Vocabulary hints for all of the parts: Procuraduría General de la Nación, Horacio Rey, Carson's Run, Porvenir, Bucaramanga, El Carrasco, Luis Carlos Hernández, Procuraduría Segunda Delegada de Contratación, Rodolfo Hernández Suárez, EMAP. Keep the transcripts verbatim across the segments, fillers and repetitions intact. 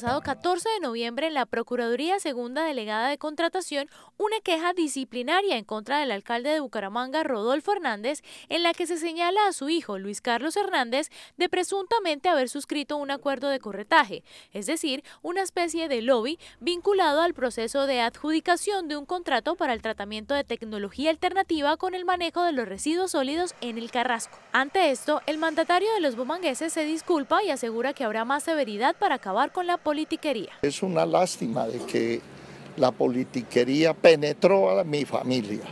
pasado catorce de noviembre en la Procuraduría Segunda Delegada de Contratación una queja disciplinaria en contra del alcalde de Bucaramanga, Rodolfo Hernández, en la que se señala a su hijo, Luis Carlos Hernández, de presuntamente haber suscrito un acuerdo de corretaje, es decir, una especie de lobby vinculado al proceso de adjudicación de un contrato para el tratamiento de tecnología alternativa con el manejo de los residuos sólidos en El Carrasco. Ante esto, el mandatario de los bumangueses se disculpa y asegura que habrá más severidad para acabar con la politiquería. Es una lástima de que la politiquería penetró a mi familia.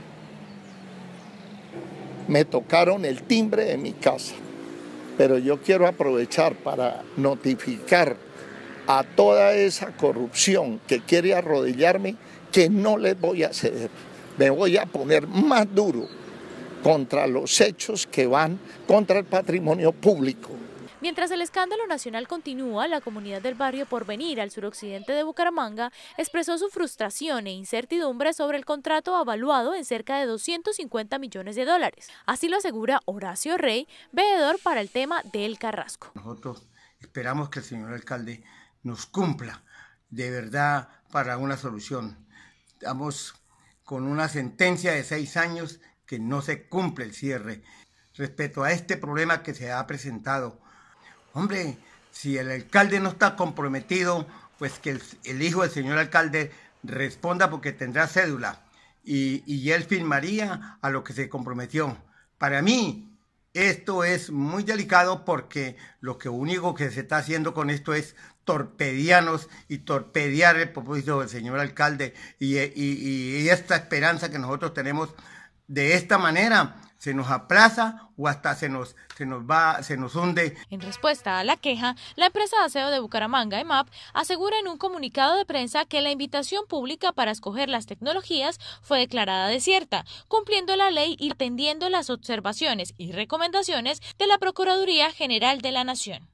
Me tocaron el timbre de mi casa, pero yo quiero aprovechar para notificar a toda esa corrupción que quiere arrodillarme que no les voy a ceder. Me voy a poner más duro contra los hechos que van contra el patrimonio público. Mientras el escándalo nacional continúa, la comunidad del barrio Porvenir, al suroccidente de Bucaramanga, expresó su frustración e incertidumbre sobre el contrato avaluado en cerca de doscientos cincuenta millones de dólares. Así lo asegura Horacio Rey, veedor para el tema del Carrasco. Nosotros esperamos que el señor alcalde nos cumpla de verdad para una solución. Estamos con una sentencia de seis años que no se cumple el cierre. Respecto a este problema que se ha presentado, hombre, si el alcalde no está comprometido, pues que el, el hijo del señor alcalde responda porque tendrá cédula y, y él firmaría a lo que se comprometió. Para mí, esto es muy delicado porque lo que único que se está haciendo con esto es torpedianos y torpedear el propósito del señor alcalde y, y, y esta esperanza que nosotros tenemos de esta manera. Se nos aplaza o hasta se nos, se nos va, se nos hunde. En respuesta a la queja, la empresa de aseo de Bucaramanga, E M A P, asegura en un comunicado de prensa que la invitación pública para escoger las tecnologías fue declarada desierta, cumpliendo la ley y atendiendo las observaciones y recomendaciones de la Procuraduría General de la Nación.